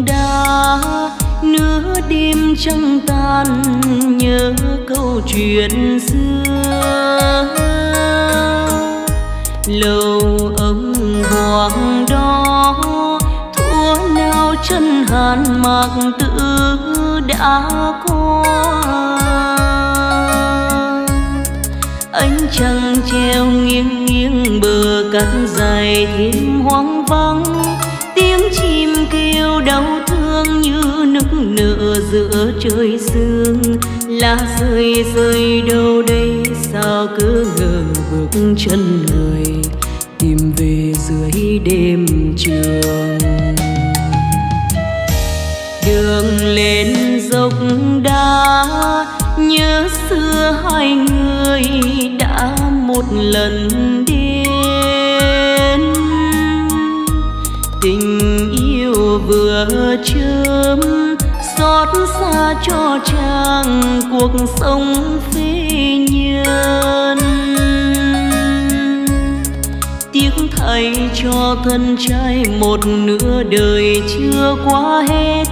sông đá, nửa đêm trăng tan nhớ câu chuyện xưa. Lâu ông hoàng đó thuở nào chân Hàn Mạc Tử đã qua. Ánh trăng treo nghiêng nghiêng bờ cát dài thêm hoang vắng, tiếng chim kêu đau thương như nức nở giữa trời sương. Lá rơi rơi đâu đây sao cứ ngờ bước chân người tìm về dưới đêm trường. Đường lên dốc đá nhớ xưa hai người đã một lần đến. Tình yêu vừa chớm xót xa cho chàng cuộc sống phế nhân. Tiếc thay cho thân trai một nửa đời chưa qua hết,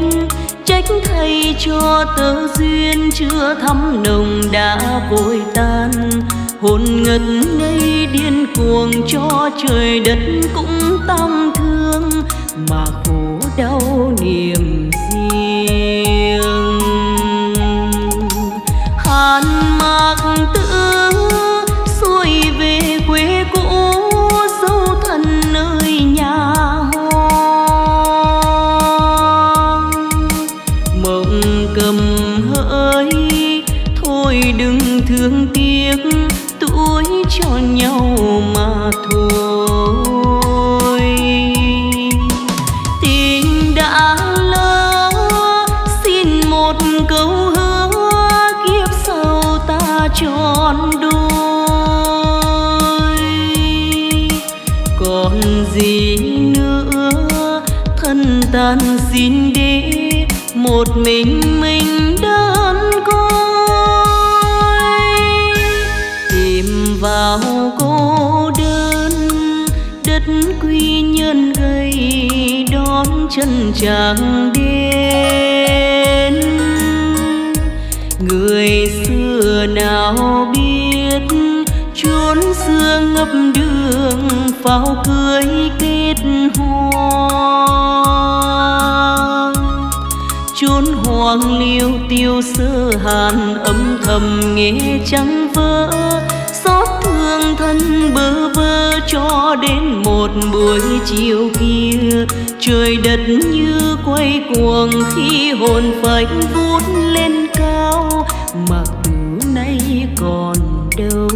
trách thay cho tơ duyên chưa thắm nồng đã vội tan. Hồn ngất ngây điên cuồng cho trời đất cũng tăm thương mà khổ đau niềm riêng. Hàn Mạc Tử xuôi về quê cũ, dấu thân nơi nhà Hoa. Mộng cầm hỡi thôi đừng thương tiếc, tuổi cho nhau mà thôi. Tình đã lỡ xin một câu hứa, kiếp sau ta trọn đôi. Còn gì nữa thân tàn xin để một mình đơn côi. Tìm vào cô đơn đất Quy Nhơn gầy đón chân chàng đến. Người xưa nào biết chốn xưa ngập đường pháo cưới kết hoa. Chốn hoang liêu tiêu sơ hàn âm thầm nghe trắng vỡ, xót thương thân bơ vơ cho đến một buổi chiều kia. Trời đất như quay cuồng khi hồn phách vút lên cao, Mạc Tử nay còn đâu.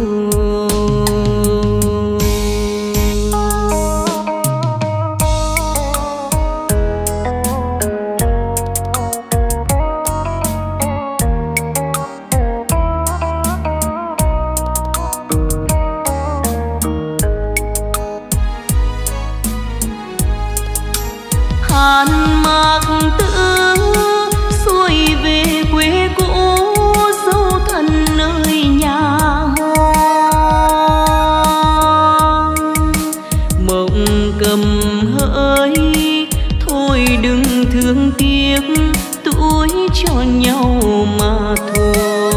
Hàn Mạc Tử xuôi về quê cũ, dấu thân nơi nhà Hoa. Mộng cầm hỡi thôi đừng thương tiếc, tuổi cho nhau mà thôi.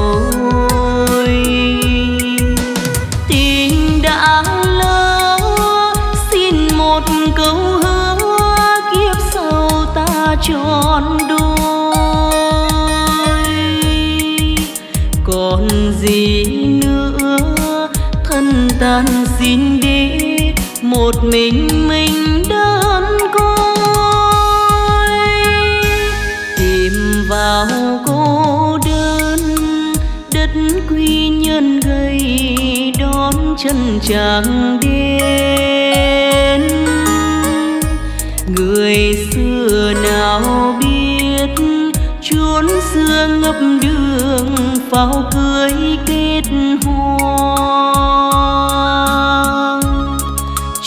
Tình đã lỡ xin một câu hứa, kiếp sau ta trọn đôi. Còn gì nữa thân tàn xin để một mình đơn côi. Tìm vào cô đơn đất Quy Nhơn gầy đón chân chàng đến. Người xưa nào biết chốn xưa ngập đường pháo cưới kết hoa.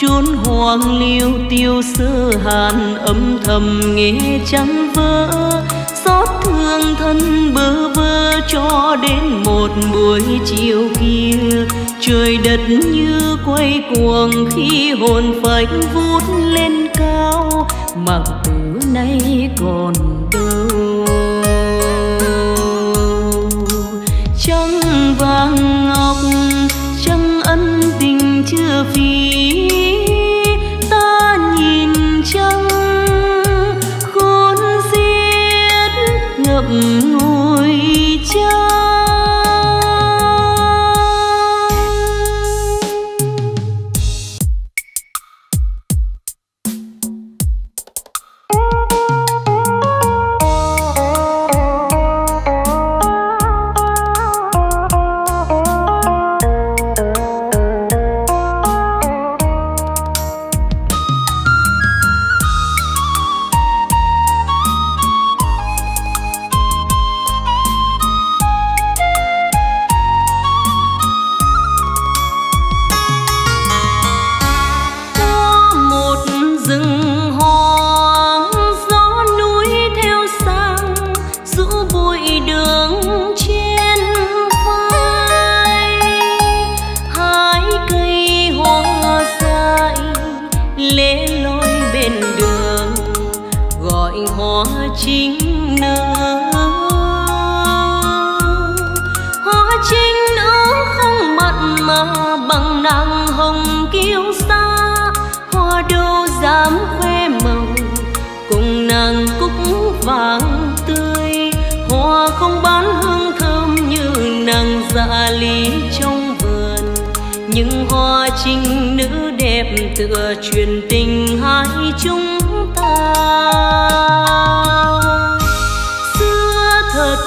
Chốn hoang liêu tiêu sơ hàn âm thầm nghe trắng vỡ, xót thương thân bơ vơ cho đến một buổi chiều kia. Trời đất như quay cuồng khi hồn phách vút lên cao, Mạc Tử nay còn đâu trắng vàng ngọc trăng ân tình chưa phí. Ta nhìn trăng khôn xiết ngập ngùi tựa truyền tình hai chúng ta. Xưa thật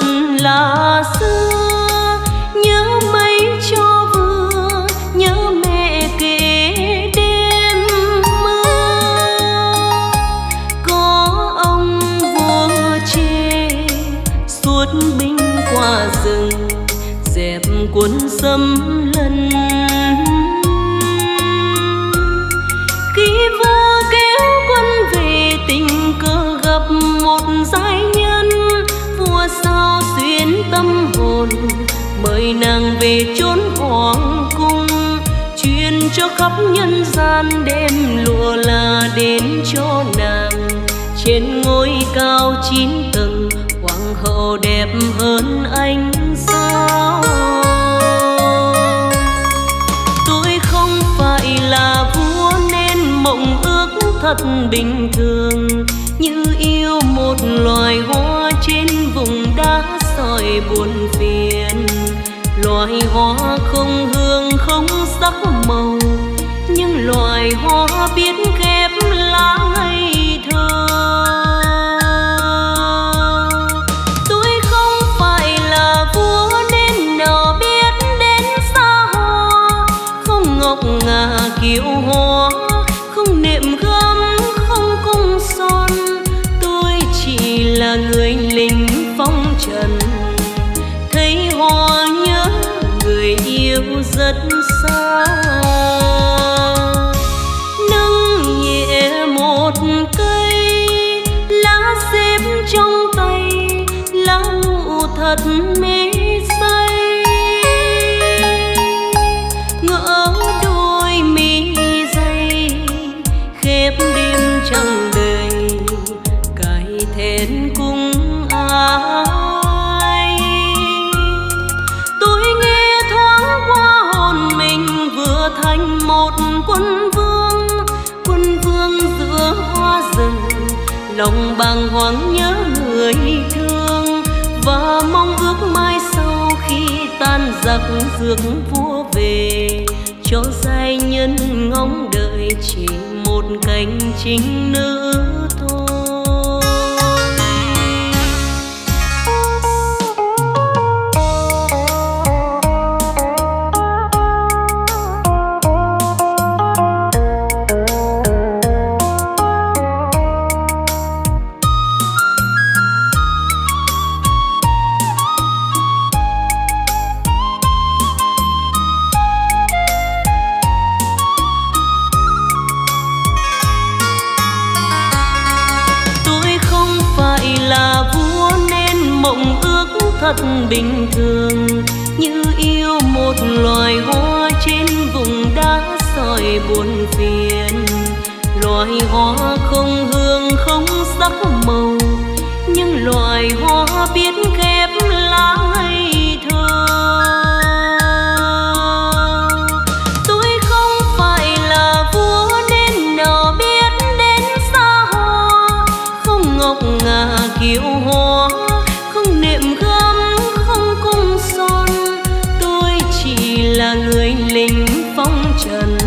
là xưa, nhớ mấy cho vừa, nhớ mẹ kể đêm mưa. Có ông vua chê suốt binh qua rừng, dẹp cuốn sâm lân. Giai nhân vua sao xuyên tâm hồn, mời nàng về chốn hoàng cung, truyền cho khắp nhân gian đêm lụa là đến cho nàng. Trên ngôi cao 9 tầng, hoàng hậu đẹp hơn ánh sao. Tôi không phải là vua nên mộng ước thật bình thường, như yêu một loài hoa trên vùng đá sỏi buồn phiền. Loài hoa không hương không sắc màu, nhưng loài hoa biết ghép lá ngây thơ. Tôi không phải là vua nên nào biết đến xa hoa, không ngọc ngà kiều hoa, không nệm gấm không cung son. Là người lính phong trần, thấy hoa nhớ người yêu rất xa. Nâng nhẹ một cây lá xếp trong tay, lá nụ thật mê say. Ngỡ đôi mi dây khép đêm trăng đời, cài thêm ai. Tôi nghe thoáng qua hồn mình vừa thành một quân vương. Quân vương giữa hoa rừng, lòng bàng hoàng nhớ người thương, và mong ước mai sau khi tan giặc rước vua về, cho giai nhân ngóng đợi chỉ một cánh chính nữ thôi. Bình thường như yêu một loài hoa trên vùng đá sỏi buồn phiền, loài hoa không hương không sắc màu. những loài hoa biết ghép lá ngây thơ. Tôi không phải là vua nên nào biết đến xa hoa, không ngọc ngà kiệu hoa, không nệm gấm, không cung son. Tôi chỉ là người lính phong trần,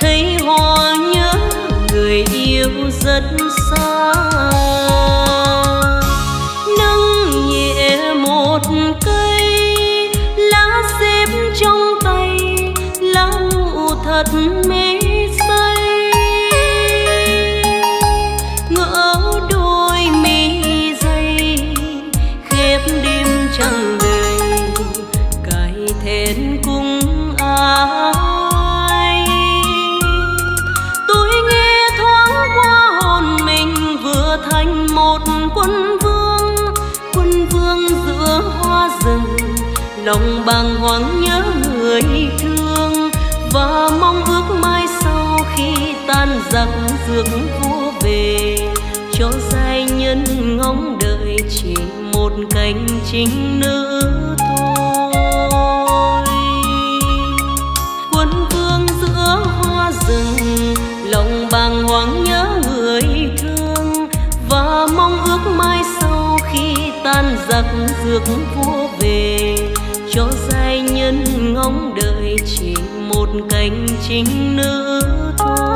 thấy hoa nhớ người yêu rất xa. Nâng nhẹ một cây lá xếp trong tay, lá lụ thật mê say. Ngỡ đôi mi dây khép đêm trăng đầy, cài then cung áo. Quân vương giữa hoa rừng, lòng bàng hoàng nhớ người thương và mong ước mai sau khi tan giặc rước vua về, cho giai nhân ngóng đợi chỉ một cánh chính nữ thôi. Quân vương giữa hoa rừng, lòng bàng hoàng nhớ người thương và mong ước mai sau khi tan giặc rước vua về, cho giai nhân ngóng đợi chỉ một cánh chính nữ thôi.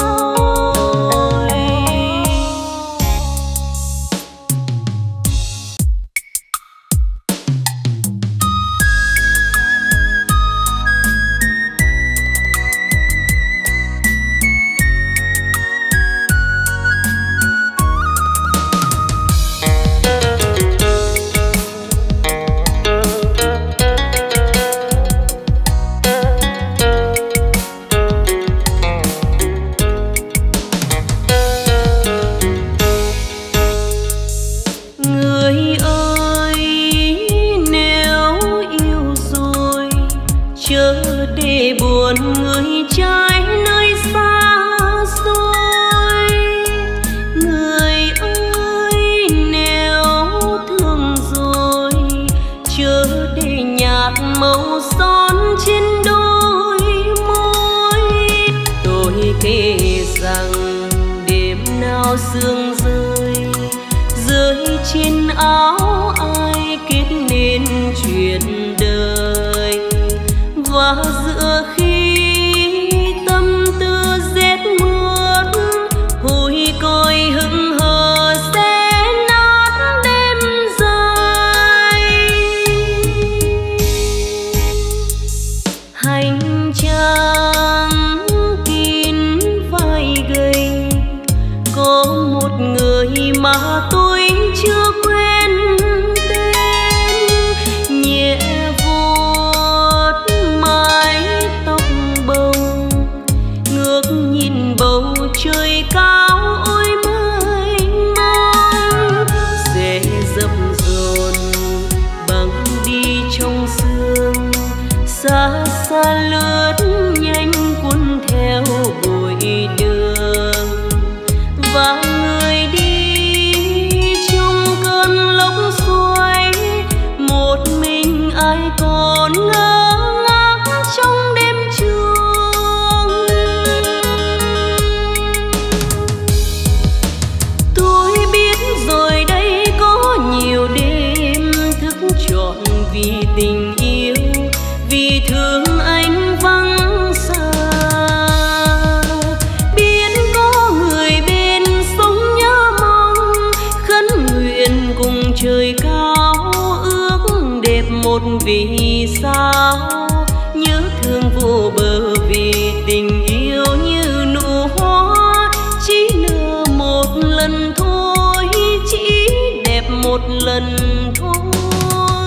Vì sao nhớ thương vô bờ, vì tình yêu như nụ hoa chỉ nở một lần thôi, chỉ đẹp một lần thôi.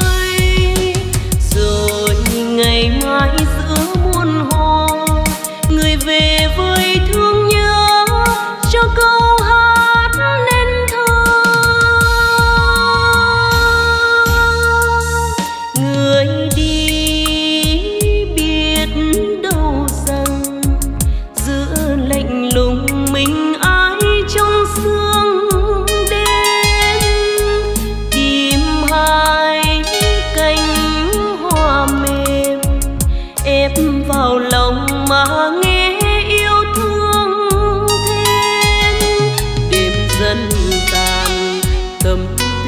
Rồi ngày mai giữa muôn hoa, người về với thương nhớ cho câu hát nên thơ. Lùng mình ai trong sương đêm,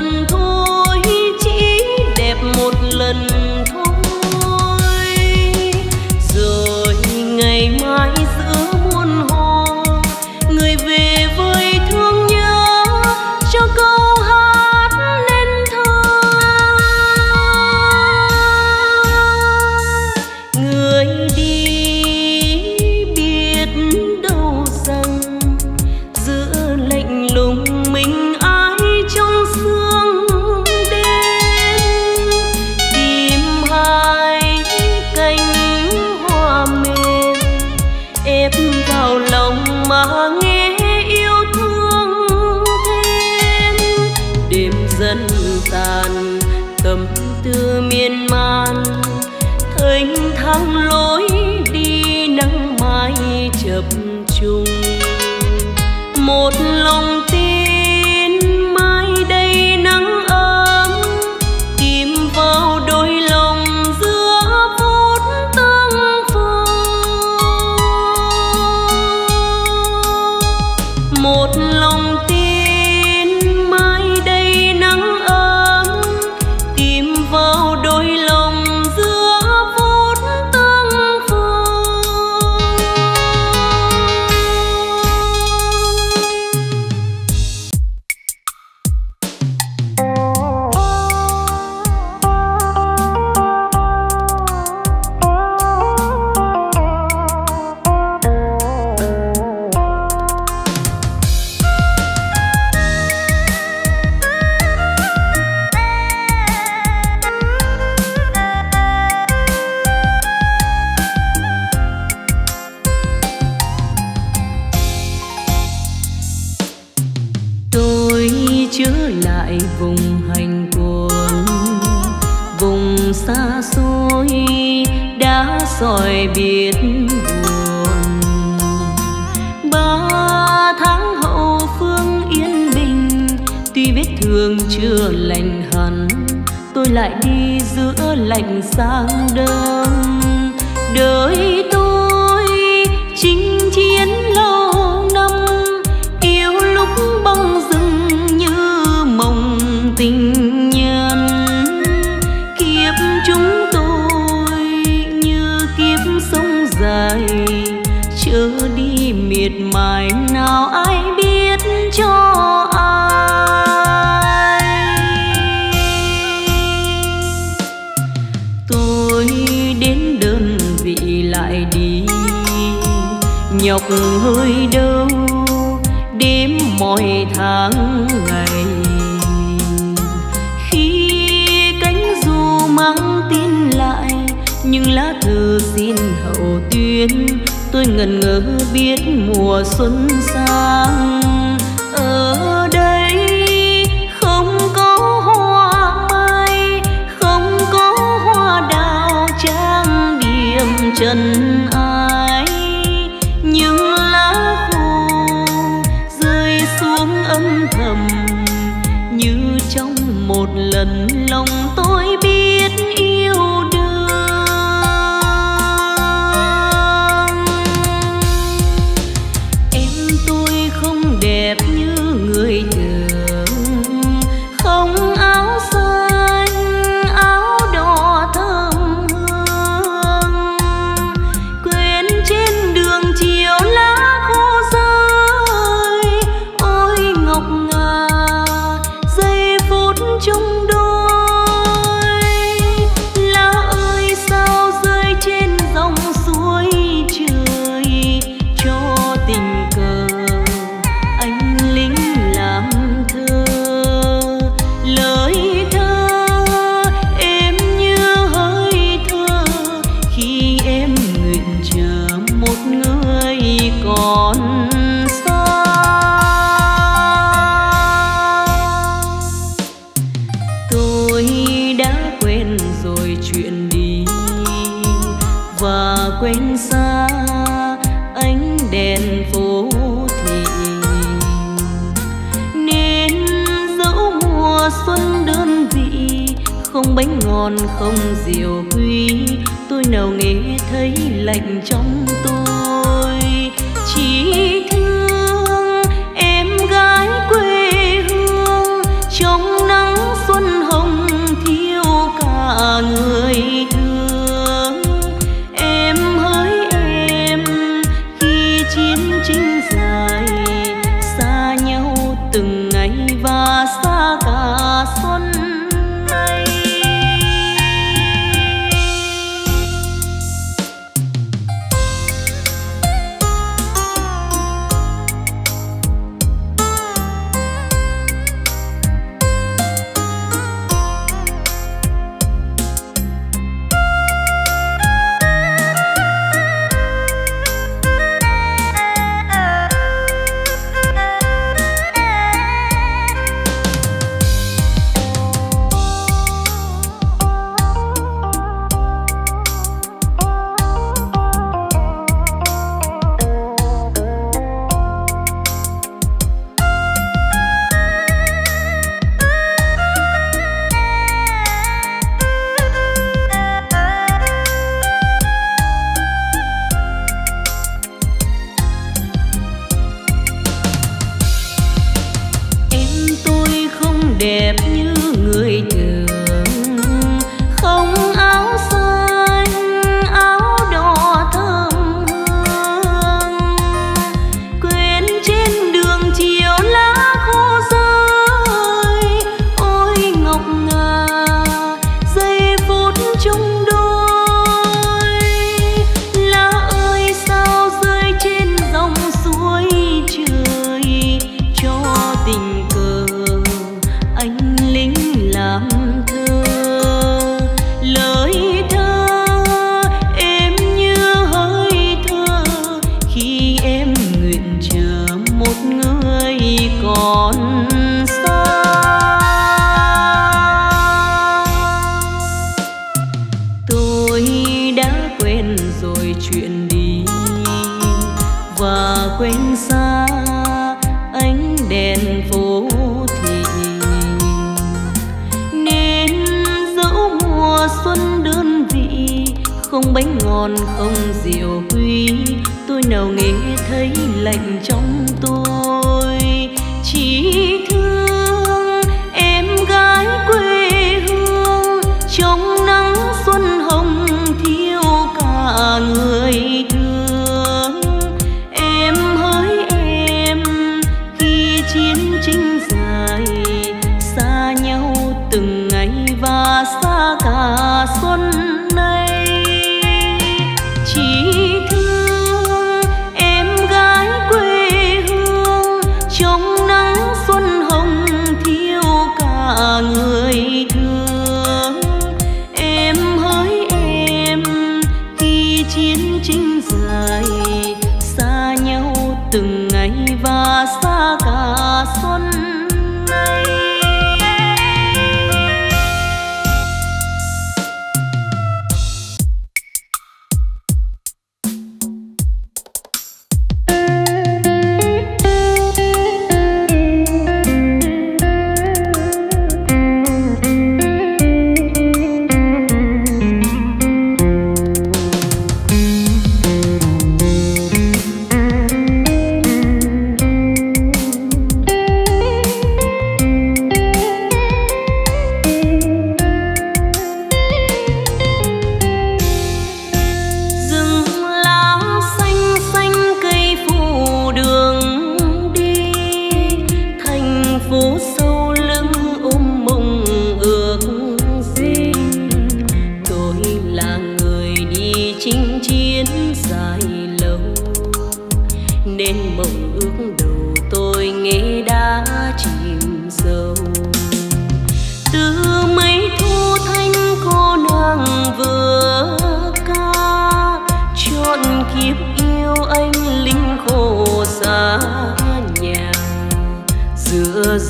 lần thôi, chỉ đẹp một lần thôi. Rồi ngày mai giữa muôn hoa, người về với thương nhớ cho câu hát nên thơ. Người đi biết đâu rằng giữa lạnh lùng mình miên man thênh thang lối đi nắng mai chập trùng. Một lòng tin mai đây nắng ấm tìm vào đôi lòng giữa phút tâm phong. Một lòng rồi biết buồn. 3 tháng hậu phương yên bình, tuy vết thương chưa lành hẳn, tôi lại đi giữa lạnh sang đông. Đời tôi chinh chiến lâu năm, yêu lúc băng rừng như mộng tình nhân. Kiếp chúng chớ đi miệt mài, nào ai biết cho ai. Tôi đến đơn vị lại đi, nhọc hơi đâu đếm mọi tháng ngày. Khi cánh dù mang tin lại nhưng lá thư xin hậu tuyên, tôi ngần ngỡ biết mùa xuân sang. Ở đây không có hoa mai, không có hoa đào trang điểm trần ai. Những lá khô rơi xuống âm thầm, như trong một lần lòng tôi biết yêu đương. Bánh ngon không rượu quý, tôi nào nghe thấy lạnh trong tôi. Chỉ thương em gái quê hương trong nắng đẹp như người thường, không áo xanh áo đỏ thơm hương, quên trên đường chiều lá khô rơi. Ôi ngọc ngà giây phút chung đôi, lá ơi sao rơi trên dòng suối trời, cho tình cờ anh lính làm thơ. Lời thơ em như hơi thơ khi em nguyện chờ một người còn xa. Tôi đã quên rồi chuyện đi và quên xa ánh đèn phố thị, nên dẫu mùa xuân đơn vị không bánh ngon không rượu quý, tôi nào nghe thấy lạnh trong tôi chỉ thương em gái quê hương trong nắng xuân hồng thiêu cả người thương. Em hỡi em khi chiến tranh dài xa nhau từng ngày và xa cả xuân nay, chỉ thương em gái quê hương trong nắng xuân hồng thiêu cả người thương. Em hỡi em khi chiến tranh dài xa nhau từng ngày và xa cả xuân nay.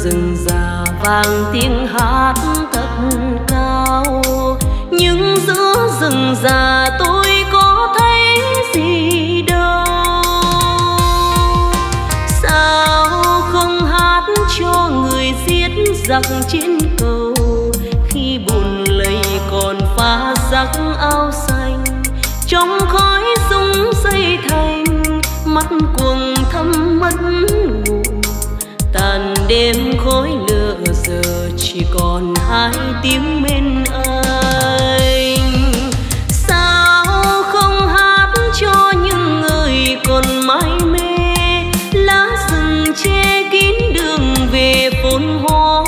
Rừng già vang tiếng hát thật cao, nhưng giữa rừng già tôi có thấy gì đâu. Sao không hát cho người giết giặc trên cầu, khi buồn lầy còn phá giặc áo xanh, trong khói súng xây thành mắt cuồng thâm mất ngủ. Tàn đêm khói lửa giờ chỉ còn hai tiếng bên anh. Sao không hát cho những người còn mãi mê, lá rừng che kín đường về phồn hoa?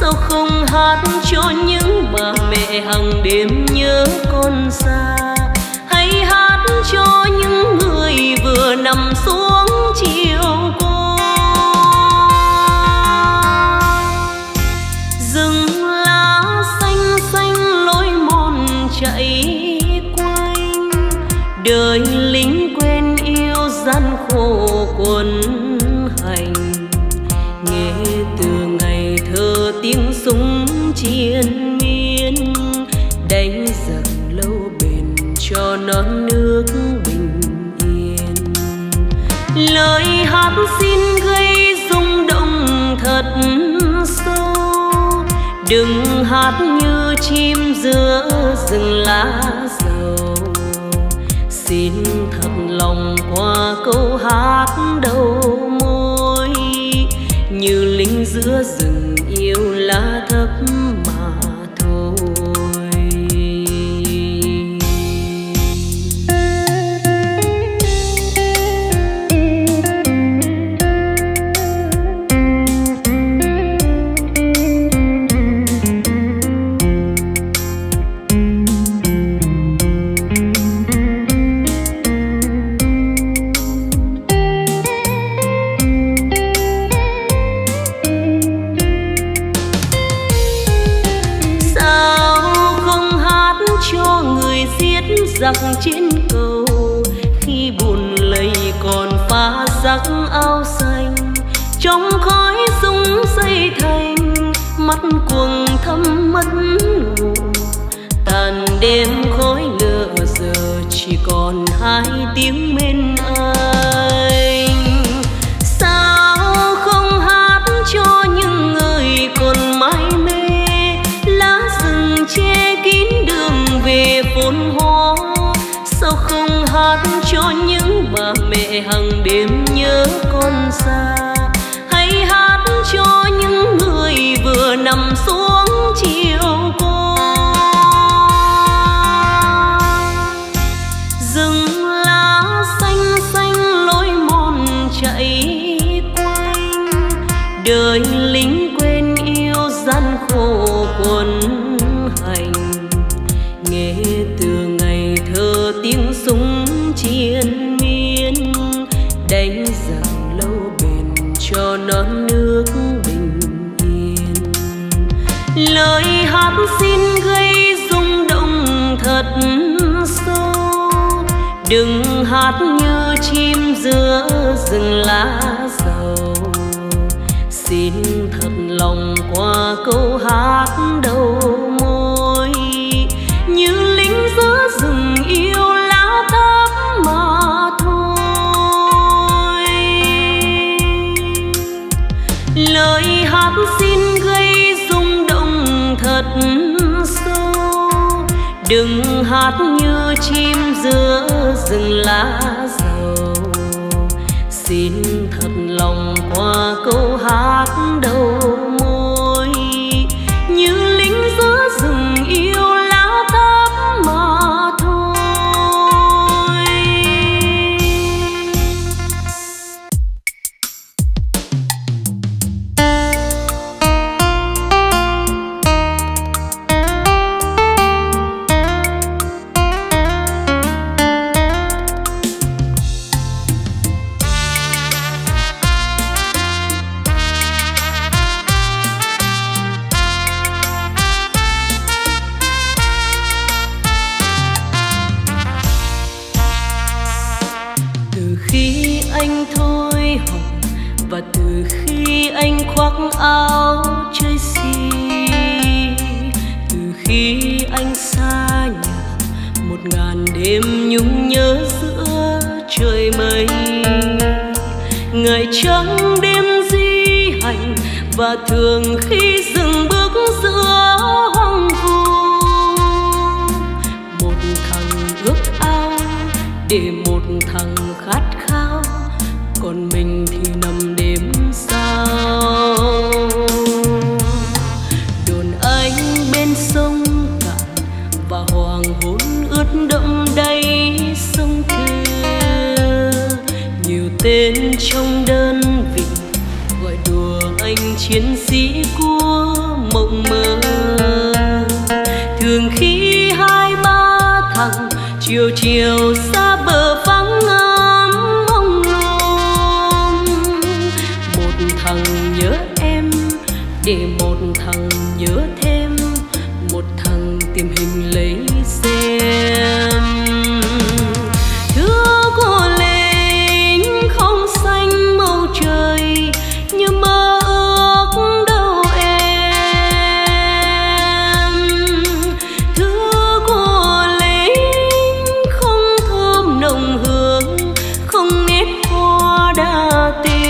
Sao không hát cho những bà mẹ hàng đêm nhớ con xa? Hãy hát cho những người vừa nằm xuống chiều qua. Đời lính quên yêu gian khổ quần hành, nghe từ ngày thơ tiếng súng chiến miên, đánh giặc lâu bền cho non nước bình yên. Lời hát xin gây rung động thật sâu, đừng hát như chim giữa rừng lá dầu. Xin thật lòng qua câu hát đầu môi, như lính giữa rừng yêu giặc trên cầu, khi buồn lầy còn pha giặc áo xanh, trong khói súng xây thành mắt cuồng thâm mất ngủ. Tàn đêm khói lửa giờ chỉ còn hai tiếng bên anh. Sao không hát cho những người còn mãi mê, lá rừng che kín đường về phồn hoa. Sao không hát cho những bà mẹ hàng đêm nhớ con xa, hãy hát cho những người vừa nằm xuống chiều cô. Rừng lá xanh xanh lối mòn chạy quanh, đời lính quên yêu gian khổ quần hành. Nghe từ ngày thơ tiếng súng chiến miên, đánh giặc lâu bền cho non nước bình yên. Lời hát xin gây rung động thật sâu, đừng hát như chim giữa rừng lá dầu. Xin thật lòng qua câu hát đầu môi, như lính giữa rừng yêu lá thấp mà thôi. Lời hát xin gây rung động thật sâu, đừng hát như chim giữa rừng lá dầu. Xin thật lòng qua câu hát đầu môi, như lính giữa rừng yêu lá thấp mà thôi. Áo chơi xì, từ khi anh xa nhà 1000 đêm nhung nhớ giữa trời mây. Ngày trắng đêm di hành và thường khi dừng bước giữa hoang vu, một thằng ước ao để một thằng khát khao, còn mình thì nằm đêm sao. Đồn anh bên sông cạn và hoàng hôn ướt đẫm đầy sông kia, nhiều tên trong đơn vị gọi đùa anh chiến sĩ của mộng mơ. Thường khi 2-3 thằng chiều chiều xa bờ vắng ngơ, thằng nhớ em để một thằng nhớ thêm, một thằng tìm hình lấy xem. Thưa cô lính không xanh màu trời như mơ ước đâu em. Thưa cô lính không thơm nồng hương, không nét hoa đa tình.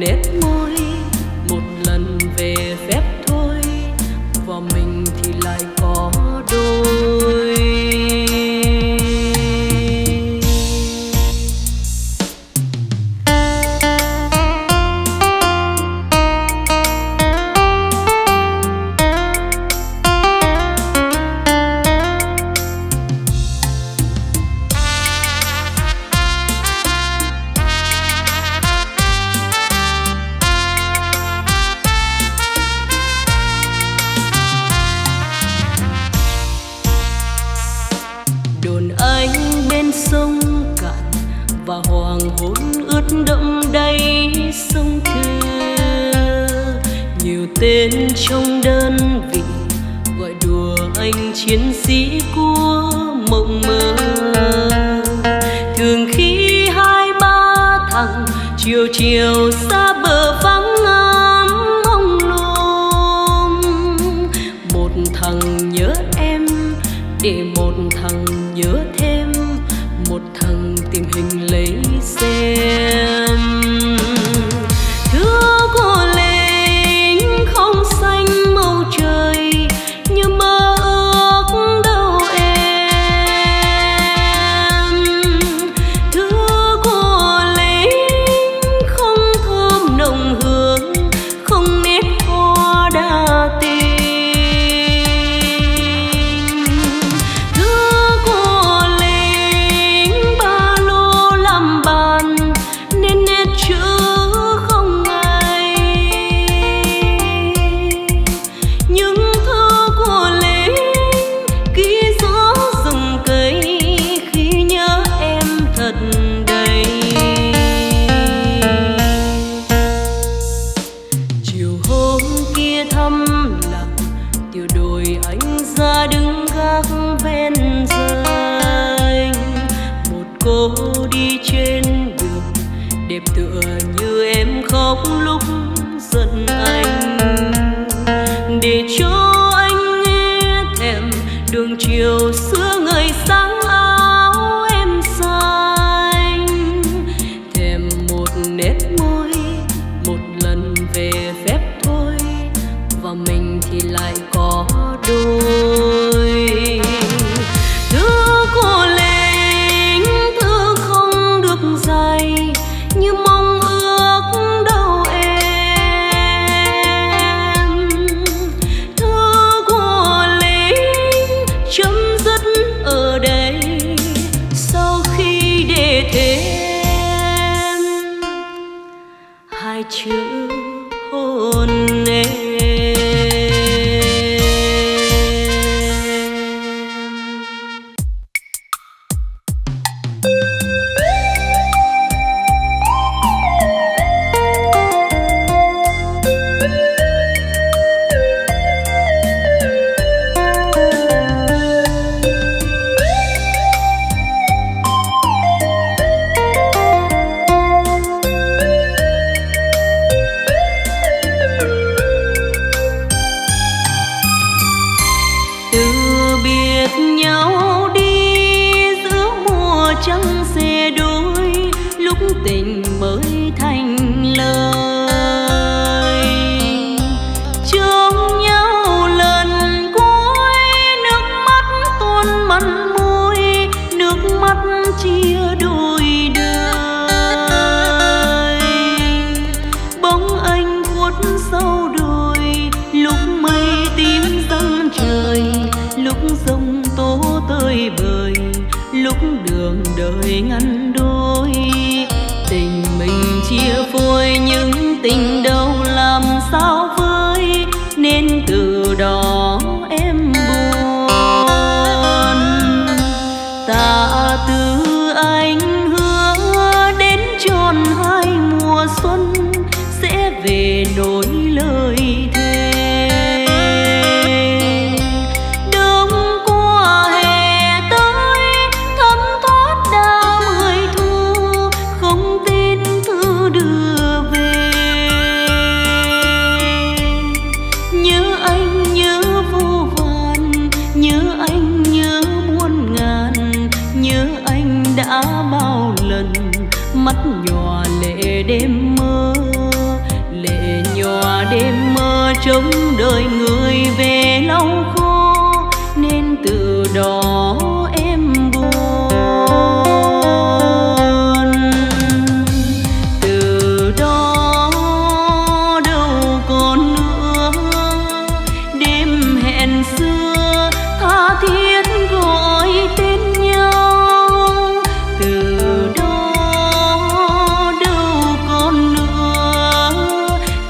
Nét tên trong đơn vị, gọi đùa anh chiến sĩ của mộng mơ. Thường khi hai ba thằng chiều chiều xa bờ vắng ngắm ông lôm, một thằng nhớ em để một thằng nhớ thêm, một thằng tìm hình lấy xem.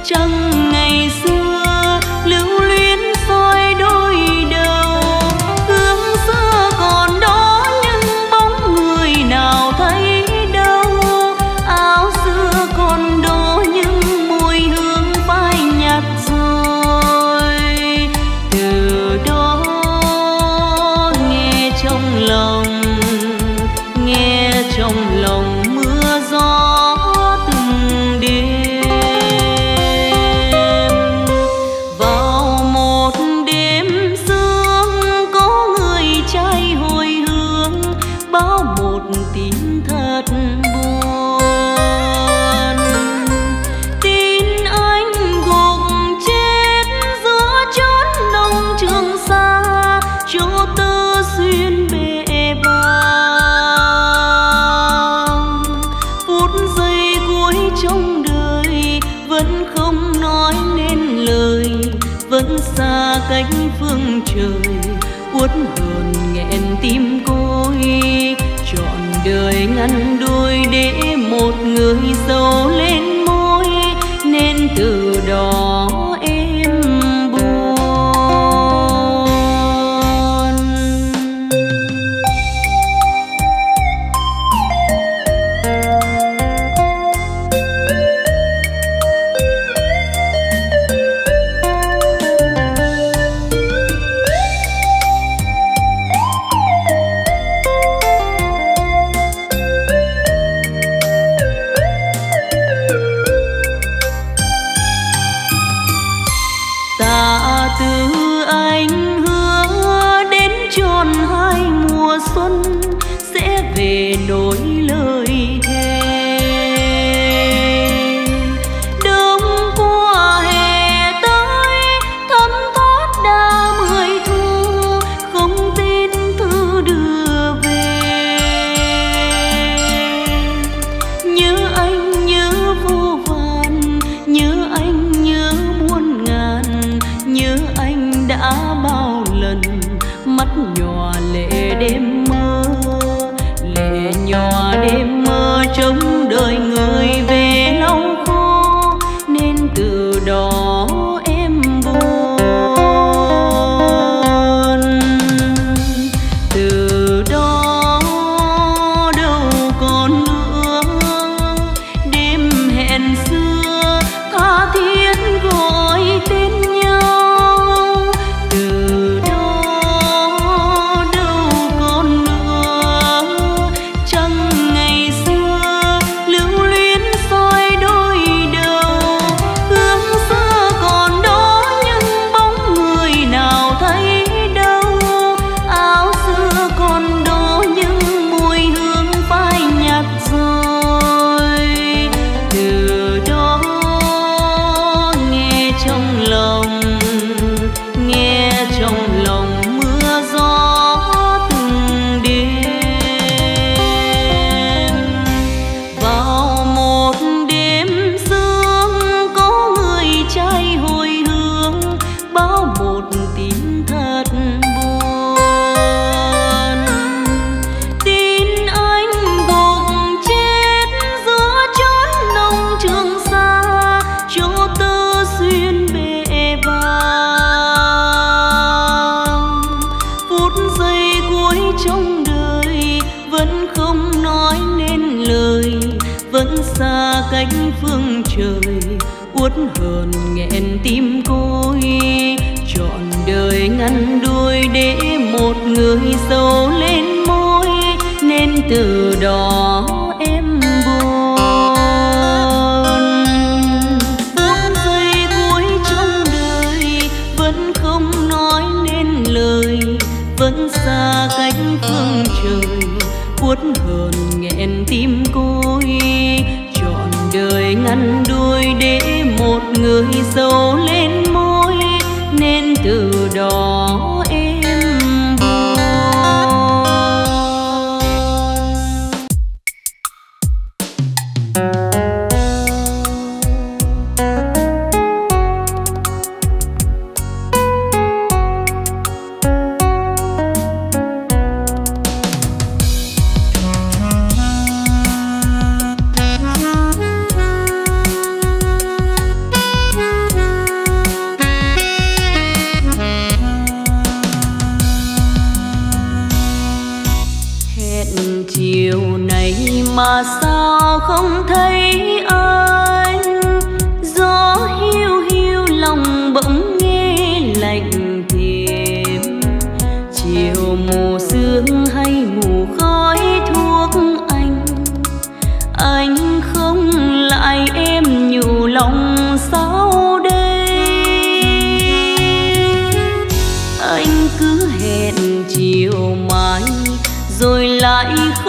Chẳng ngày xưa lưu luyến soi đôi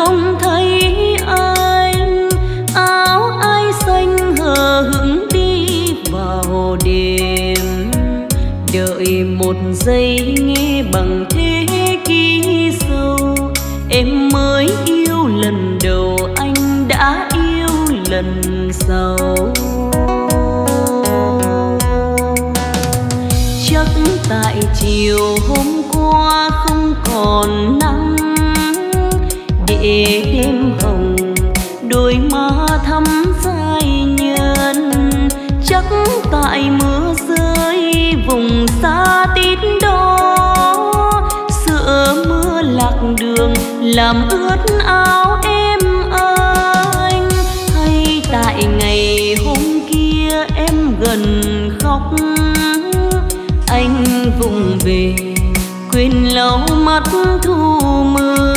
không thấy anh, áo ai xanh hờ hững đi vào đêm, đợi một giây nghe bằng thế ký sâu. Em mới yêu lần đầu, anh đã yêu lần sau. Chắc tại chiều hôm qua không còn nắng, để đêm hồng đôi má thắm dai nhân. Chắc tại mưa rơi vùng xa tít đó, sữa mưa lạc đường làm ướt áo em anh. Hay tại ngày hôm kia em gần khóc, anh vùng về quên lau mắt thu mưa.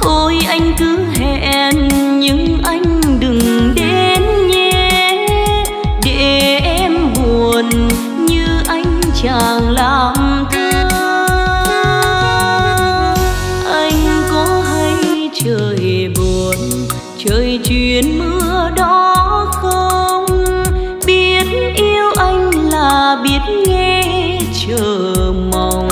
Thôi anh cứ hẹn nhưng anh đừng đến nhé, để em buồn như anh chàng làm thơ. Anh có hay trời buồn, trời chuyên mưa đó không? Biết yêu anh là biết nghe chờ mong,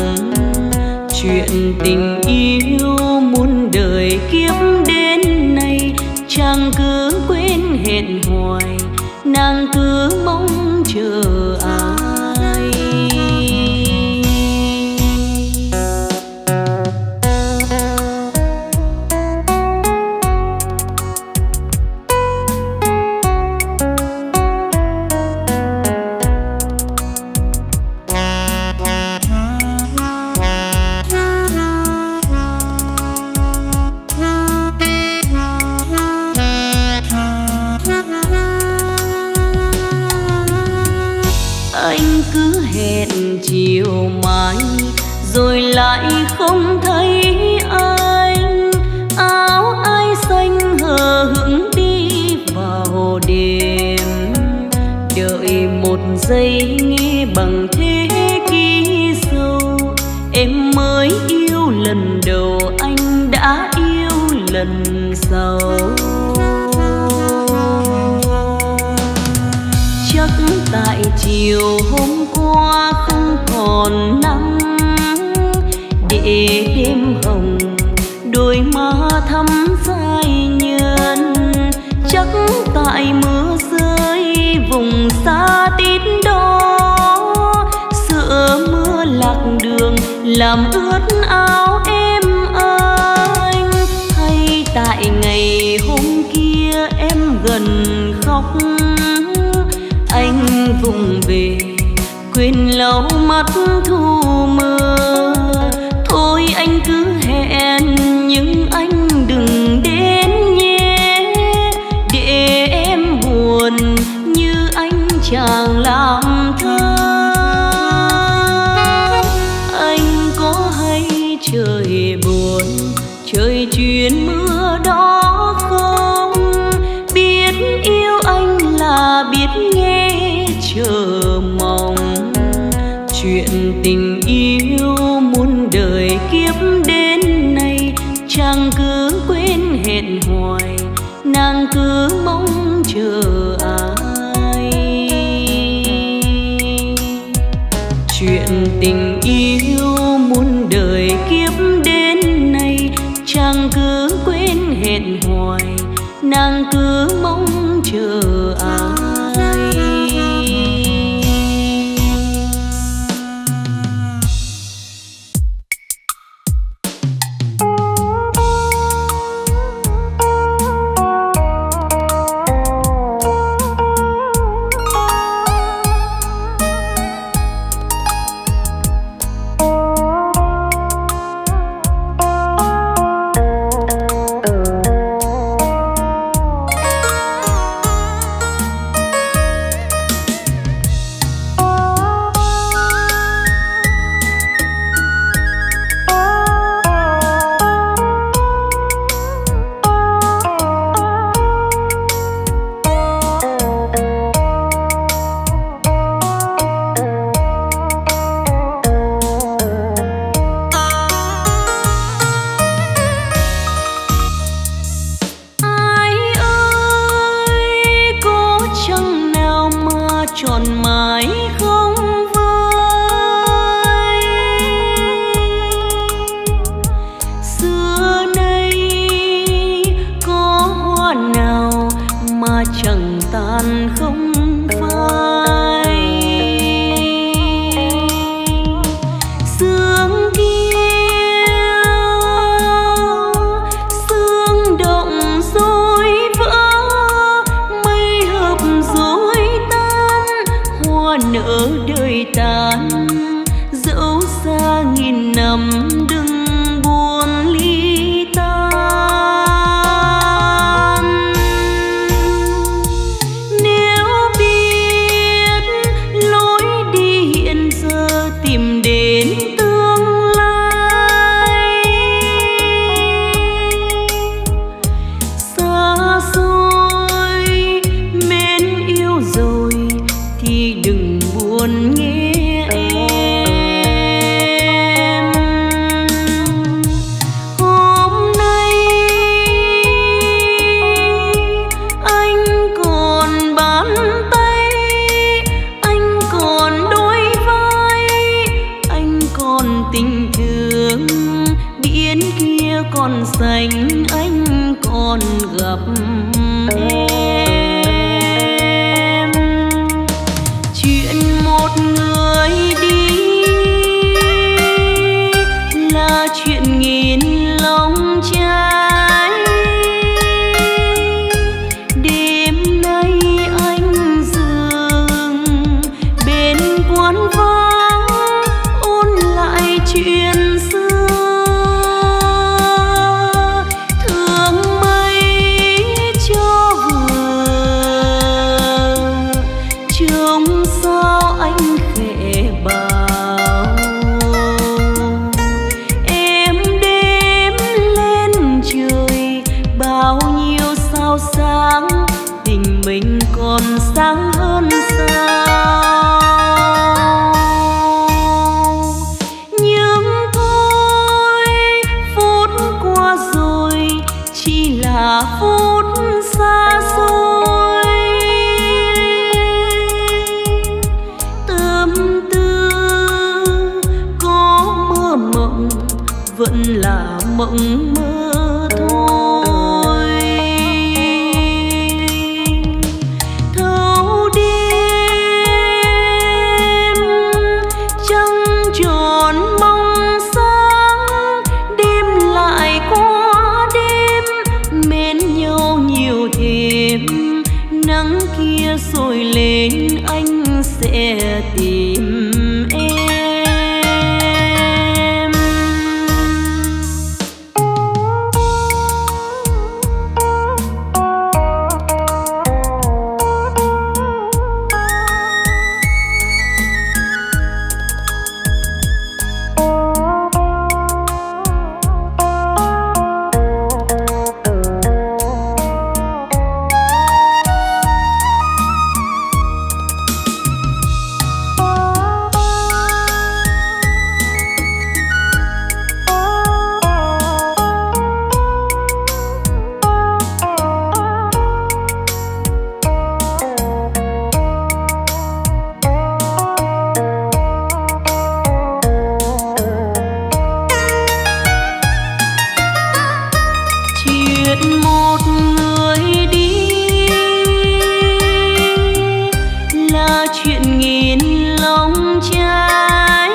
chuyện tình yêu muôn đời kiếp đến nay. Chàng cứ quên hẹn hoài, nàng cứ mong chờ ai. Chiều mai rồi lại không thấy anh, áo ai xanh hờ hững đi vào đêm, đợi một giây nghe bằng thế ký sâu. Em mới yêu lần đầu, anh đã yêu lần sau. Chắc tại chiều hôm qua không còn nắng, để đêm hồng đôi má thắm dai nhân. Chắc tại mưa rơi vùng xa tít đó, sữa mưa lạc đường làm ướt áo em anh. Hay tại ngày hôm kia em gần khóc, anh vùng về quên lau mắt thu mưa. Thôi anh cứ hẹn nhưng anh đừng đến nhé, để em buồn như anh chàng làm thơ. Anh có hay trời buồn, trời chuyên mưa đó không? Biết yêu anh là biết nghe chờ mong, chuyện tình yêu muôn đời kiếp đến nay. Chàng cứ quên hẹn hoài, nàng cứ mong chờ ai. Chuyện tình yêu muôn đời kiếp đến nay. Chàng cứ quên hẹn hoài, nàng cứ mong chờ ai. bạn không phai. Sương kia sương động rối vỡ, mây hợp rối tan, hoa nở đời tàn. Dẫu xa nghìn năm đừng buồn ly tan. Nếu biết lối đi hiện giờ tìm đến tương lai, xa xôi mến yêu rồi thì đừng buồn nghe. Còn xanh anh còn gặp em. Chuyện một người đi là chuyện nghìn lòng trái. Đêm nay anh dừng bên quán vắng ôn lại chuyện xưa. Sáng hơn sao, nhưng thôi phút qua rồi chỉ là phút xa xôi. Tâm tư có mơ mộng vẫn là mộng mơ thôi. Nắng kia sôi lên anh sẽ tìm em. Một người đi là chuyện nghìn lòng trái.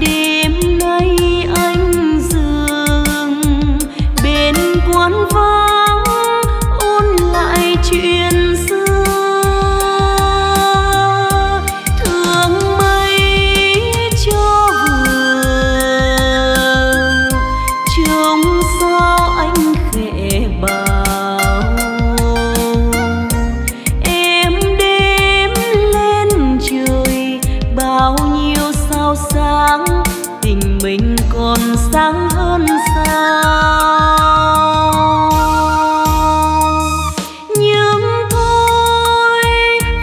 Đêm nay anh dừng bên quán vắng ôn lại chuyện xưa. Thương mấy cho vừa trông tình mình còn sáng hơn sao, nhưng thôi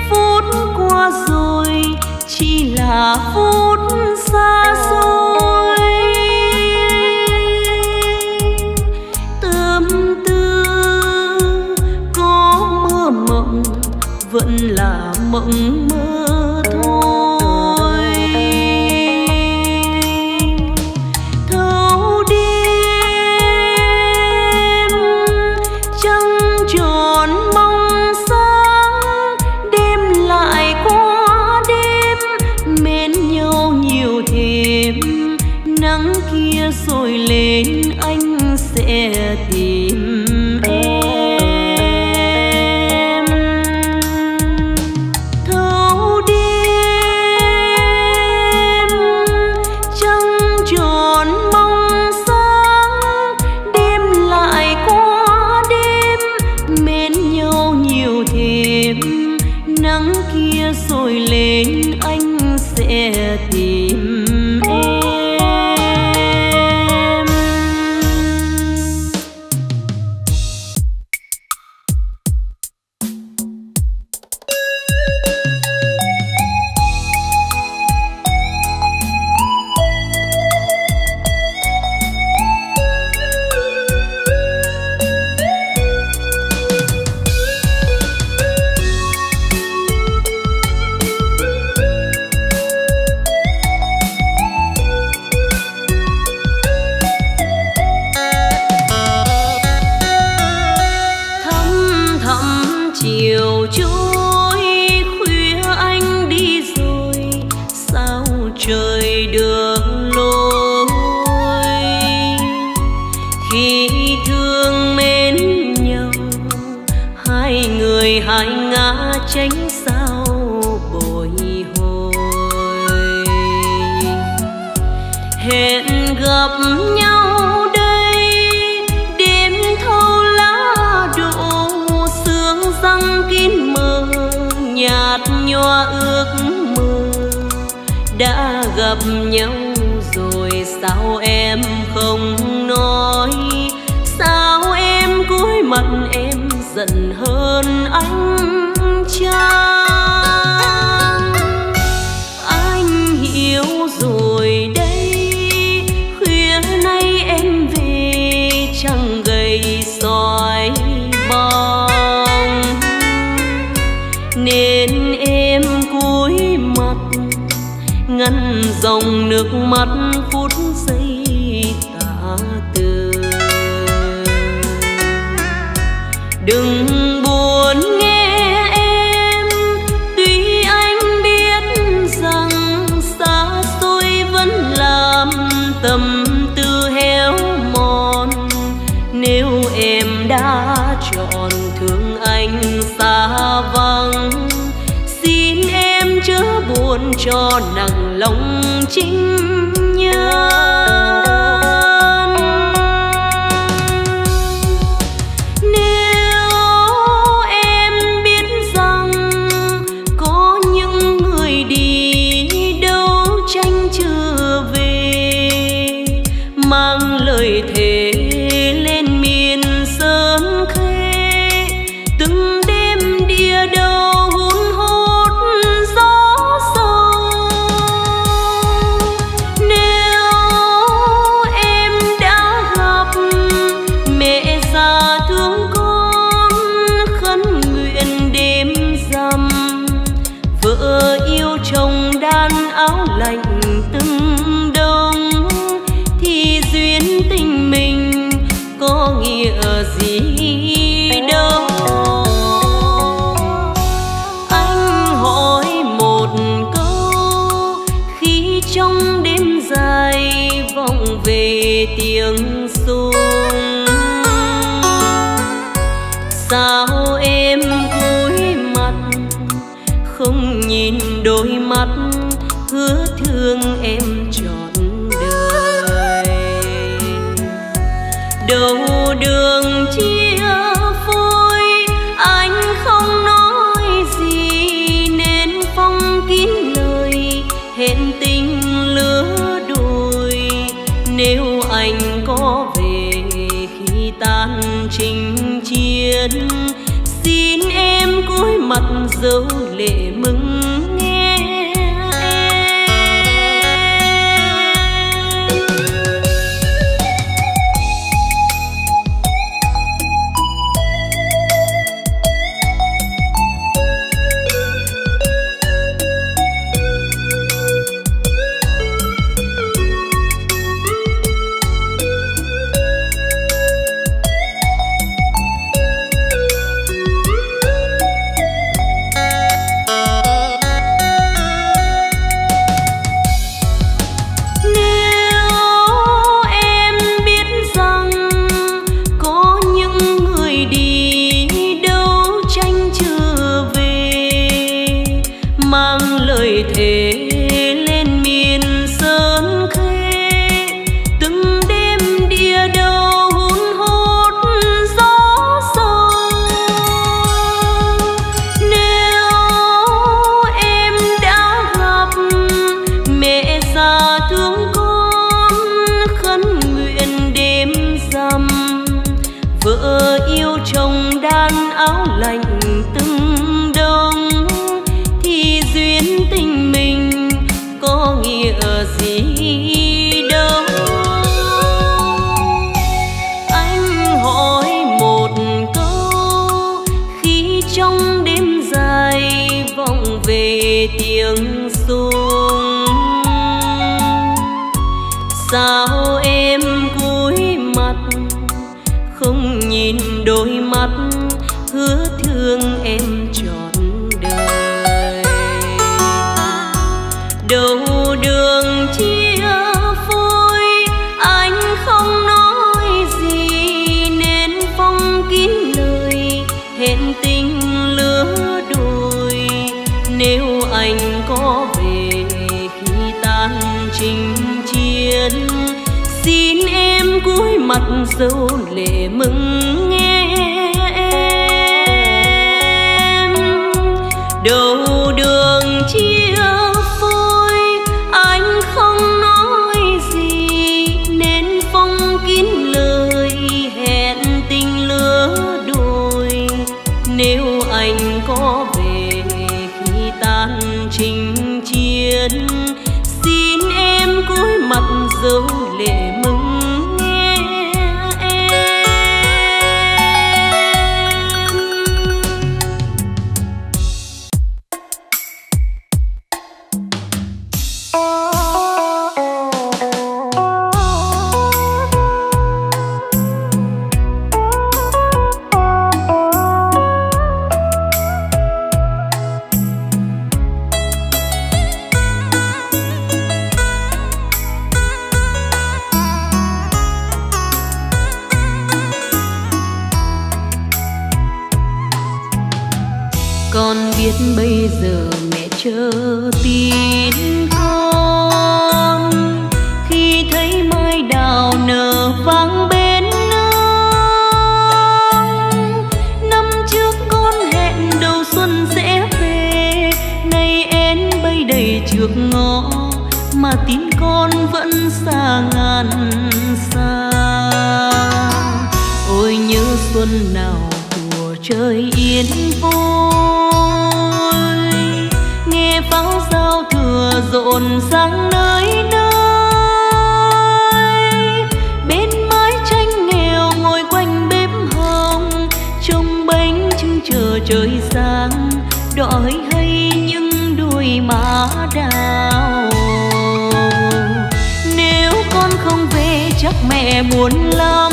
phút qua rồi chỉ là phút xa xôi. Tâm tư có mơ mộng vẫn là mộng mơ thôi. Trăng tròn tìm em thâu đêm trăng tròn mong sáng, đêm lại qua đêm mến nhau nhiều thêm, nắng kia rồi lên anh sẽ tìm dòng nước mắt phút giây tả từ. Đừng buồn nghe em, tuy anh biết rằng xa xôi vẫn làm tâm tư héo mòn. Nếu em đã chọn thương anh xa vắng, xin em chớ buồn cho nặng lòng chính nhân. Nếu em biết rằng có những người đi đâu tranh chưa về, mang lời thề lên miền sơn khê, từng đêm đìa đầu hun hút gió sâu. Xin em cúi mặt dấu lệ mừng nghe em. vợ yêu chồng đan áo lạnh từng đông, thì duyên tình mình có nghĩa gì đâu. Anh hỏi một câu khi trong đêm dài vọng về tiếng xuông. Sao em cúi mặt không nhìn đôi mắt hứa thương em trọn đời. Đầu đường chia phôi anh không nói gì nên phong kín lời hẹn tình lứa đôi. Nếu anh có về khi tan trình chiến, xin em cúi mặt dấu lệ mừng nghe em. Đầu đường chia phôi anh không nói gì nên phong kín lời hẹn tình lứa đôi. Nếu anh có về khi tan trình chiến, xin em cúi mặt dấu lệ mừng. Bây giờ mẹ chớ tin con khi thấy mai đào nở vang bên nương. Năm trước con hẹn đầu xuân sẽ về, nay em bay đầy trước ngõ mà tin con vẫn xa ngàn xa. Ôi nhớ xuân nào của trời yên vui, pháo giao thừa rộn ràng nơi nơi. Bên mái tranh nghèo ngồi quanh bếp hồng, trông bánh trưng chờ trời sáng đỏ hây hây những đôi má đào. Nếu con không về chắc mẹ buồn lắm,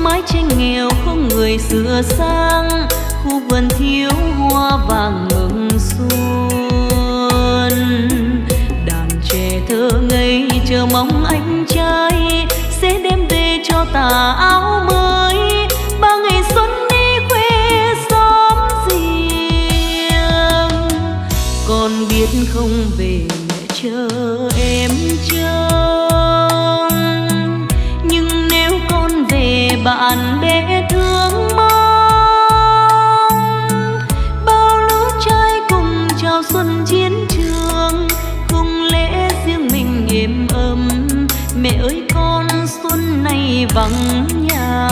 mái tranh nghèo không người sửa sang, khu vườn thiếu hoa vàng mừng xuôi. Đàn trẻ thơ ngây chờ mong anh trai sẽ đem về cho tà áo mới, ba ngày xuân đi quê xóm riêng. Con biết không về mẹ chờ em trông, nhưng nếu con về bạn bè thương mong. Bao lứa trai cùng chào xuân chiến trường, không lẽ riêng mình êm ấm. Mẹ ơi con xuân này vắng nhà.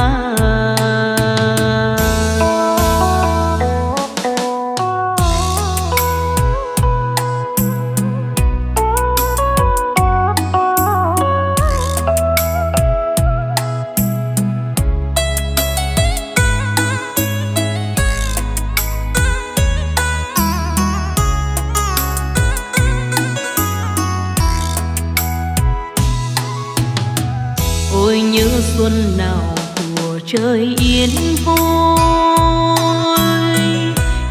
Xuân nào của trời yên vui,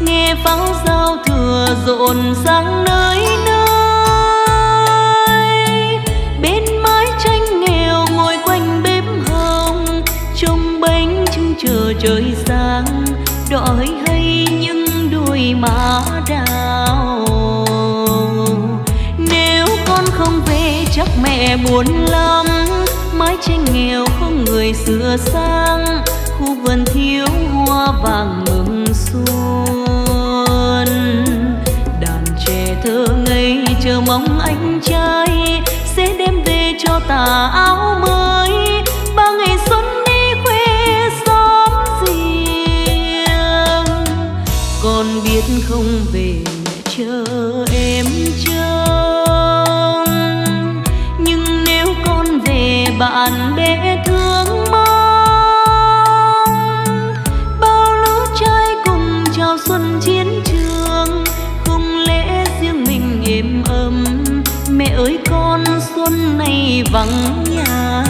nghe pháo giao thừa rộn ràng nơi nơi. Bên mái tranh nghèo ngồi quanh bếp hồng, trông bánh trưng chờ trời sáng đỏ hây hây những đôi má đào. Nếu con không về chắc mẹ buồn lắm, mái tranh nghèo không người sửa sang, khu vườn thiếu hoa vàng mừng xuân. Đàn trẻ thơ ngây chờ mong anh trai sẽ đem về cho tà áo mới, ba ngày xuân đi quê xóm vắng nhà.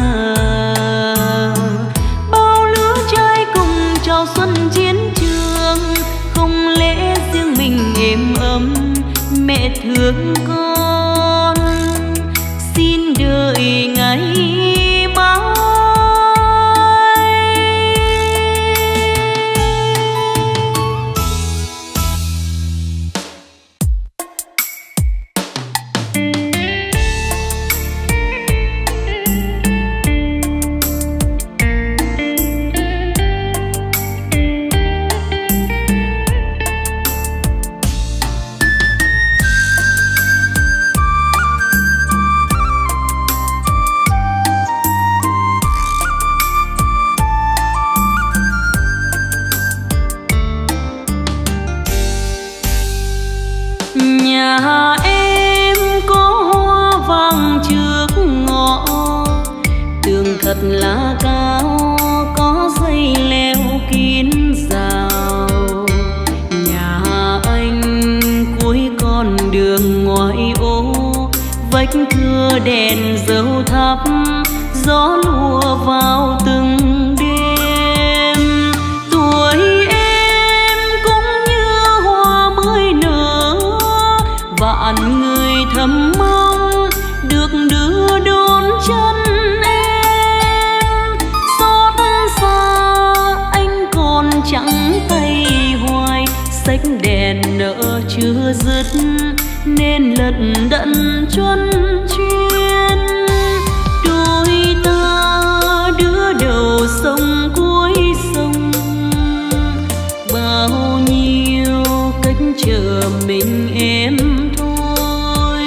Bao lứa trai cùng chào xuân chiến trường, không lẽ riêng mình êm ấm mẹ thương con. Xin đợi ngày lá cao có dây leo kín rào, nhà anh cuối con đường ngoài ô vách thưa đèn dầu thắp, gió lùa vào từng đêm. Tuổi em cũng như hoa mới nở, vạn người thầm mong được đưa đón chân. Chẳng tay hoài sách đèn nợ chưa dứt, nên lận đận chuân chuyên. Đôi ta đứa đầu sông cuối sông, bao nhiêu cách chờ mình em thôi.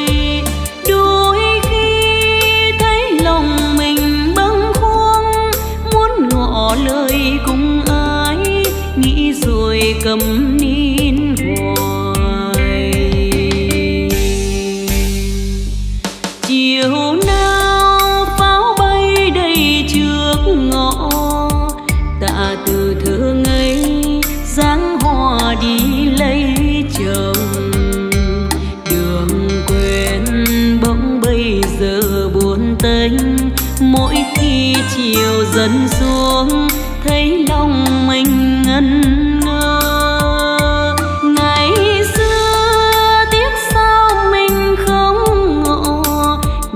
Đôi khi thấy lòng mình bâng khuâng, muốn ngỏ lời cùng ai, rồi cầm nín hoài. Chiều nào pháo bay đầy trước ngõ, tạ từ thương ấy dáng hoa đi lấy chồng. Đường quen bỗng bây giờ buồn tênh, mỗi khi chiều dần xuống thấy lòng mình ngân ngơ. Ngày xưa tiếc sao mình không ngộ,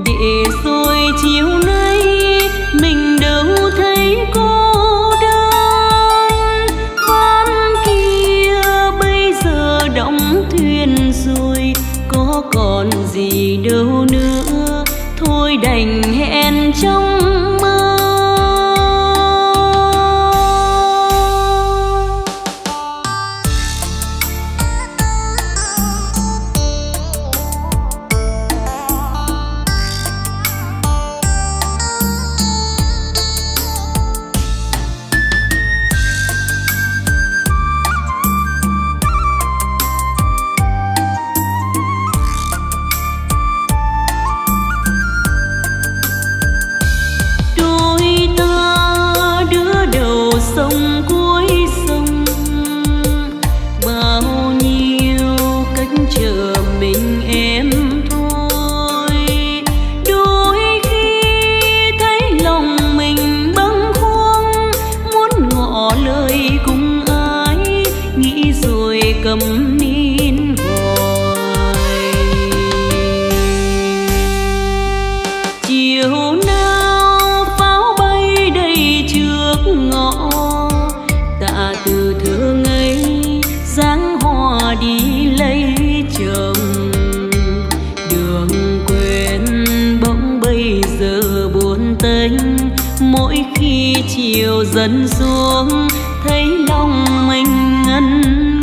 để rồi chiều nay mình đâu thấy cô đơn. Ván kia bây giờ đóng thuyền rồi, có còn gì đâu nữa, thôi đành hẹn trong mơ. Chiều dần xuống thấy lòng mình ngân